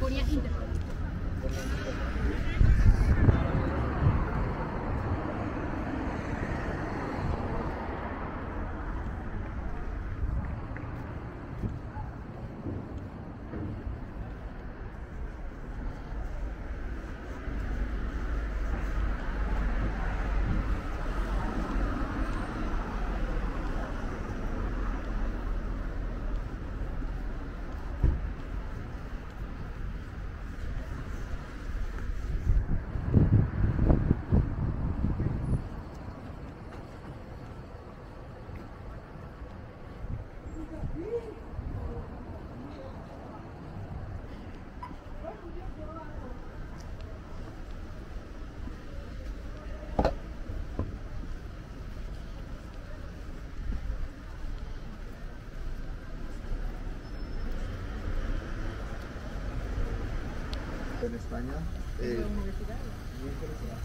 Ponía Interpol. En España. ¿La universidad? Muy interesante.